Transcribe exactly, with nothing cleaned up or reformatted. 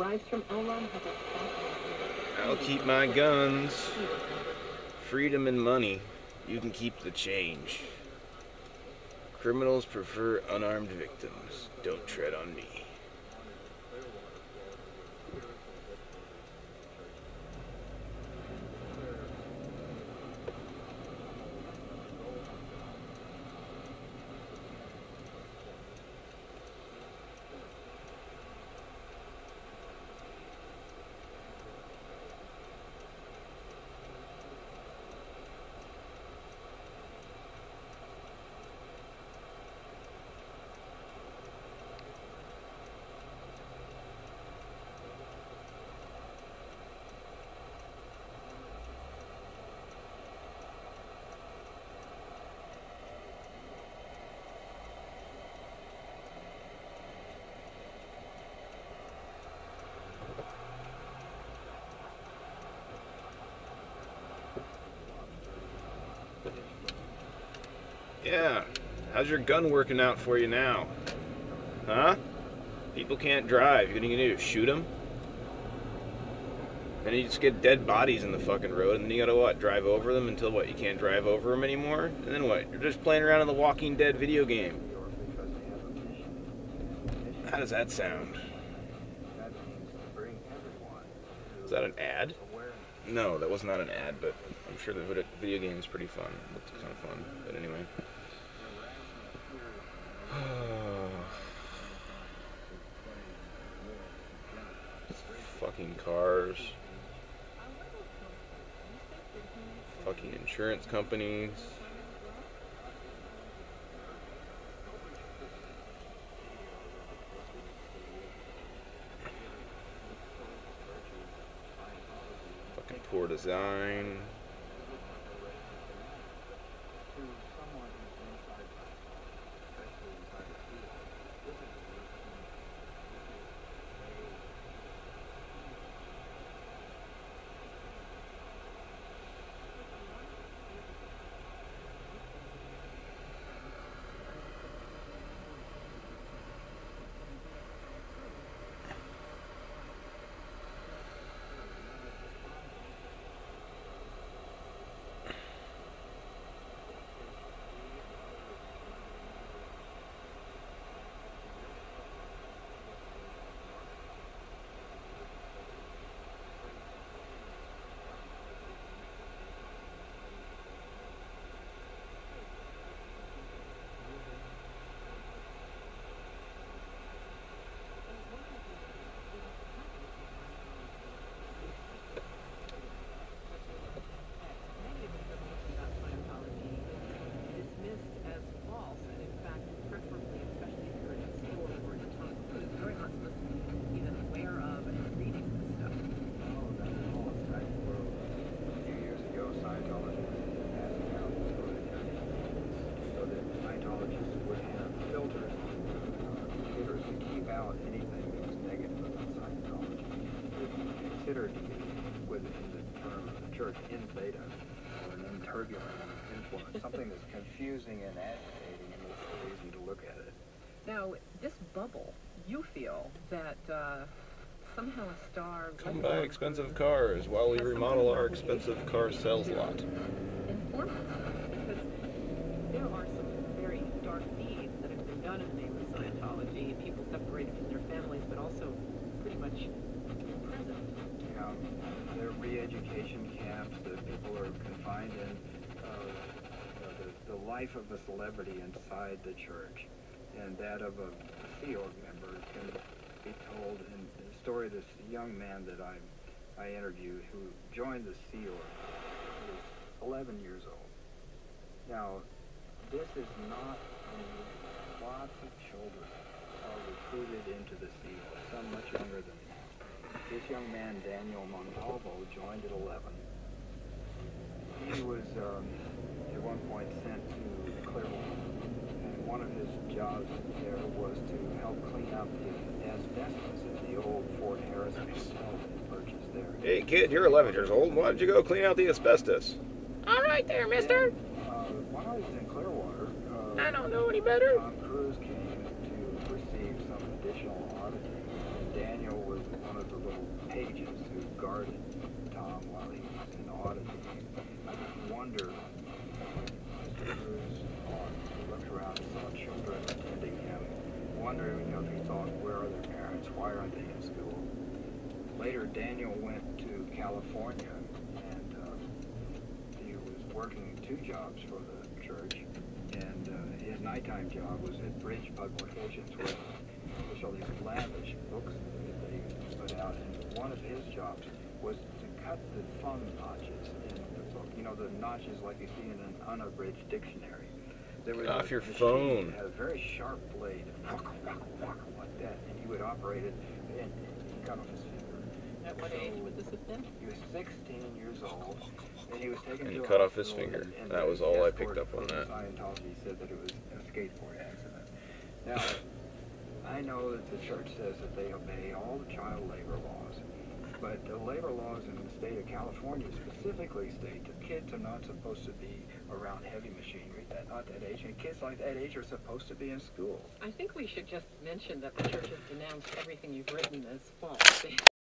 arrived from Olam. I'll keep my guns, freedom and money. You can keep the change. Criminals prefer unarmed victims. Don't tread on me. Yeah, how's your gun working out for you now? Huh? People can't drive. What are you gonna do? Shoot them? And you just get dead bodies in the fucking road, and then you gotta what? Drive over them until what? You can't drive over them anymore? And then what? You're just playing around in the Walking Dead video game. How does that sound? Is that an ad? No, that was not an ad, but I'm sure the video game is pretty fun. It looked kind of fun, but anyway. Fucking cars. Fucking insurance companies. Fucking poor design. Something that's confusing and agitating and it's so easy to look at it. Now, this bubble, you feel that uh, somehow a star... Come buy expensive cars while we remodel our expensive car sales lot. Inform us, because there are some very dark deeds that have been done in the name of Scientology, and people separated from their families, but also pretty much imprisoned. Yeah, there are re-education camps that people are confined in. The life of a celebrity inside the church and that of a Sea Org member can be told in the story of this young man that I I interviewed who joined the Sea Org. He was eleven years old. Now, this is not unusual. Lots of children are recruited into the Sea Org, some much younger than me. This young man, Daniel Montalvo, joined at eleven. He was... Um, at one point sent to Clearwater, and one of his jobs there was to help clean up the asbestos in the old Fort Harrison hotel they purchased there. Hey kid, you're eleven years old, why don't you go clean out the asbestos? All right there, mister. And, uh, while he was in Clearwater, uh, I don't know any better. Tom Cruise came to receive some additional auditing. Daniel was one of of the little pages who guarded Tom while he was in audit. I just wonder, Mister Cruz looked around and saw children attending him, wondering, you know, if he thought, where are their parents? Why aren't they in school? Later, Daniel went to California, and uh, he was working two jobs for the church, and uh, his nighttime job was at Bridge Publications, which was all these lavish books that they put out, and one of his jobs was to cut the thumb notches in the book. You know, the notches like you see in an unabridged dictionary. There was off your phone. It had a very sharp blade, waka, waka, waka, like that, and he would operate it, and he cut off his finger. At what so age would this have been? He was sixteen years old, and he was taken and to cut off his finger. And, and that was all I picked up on that. Scientology said that it was a skateboard accident. Now, I know that the church says that they obey all the child labor laws, but the labor laws in the state of California specifically state that kids are not supposed to be around heavy machinery, that not that age, and kids like that age are supposed to be in school. I think we should just mention that the church has denounced everything you've written as false.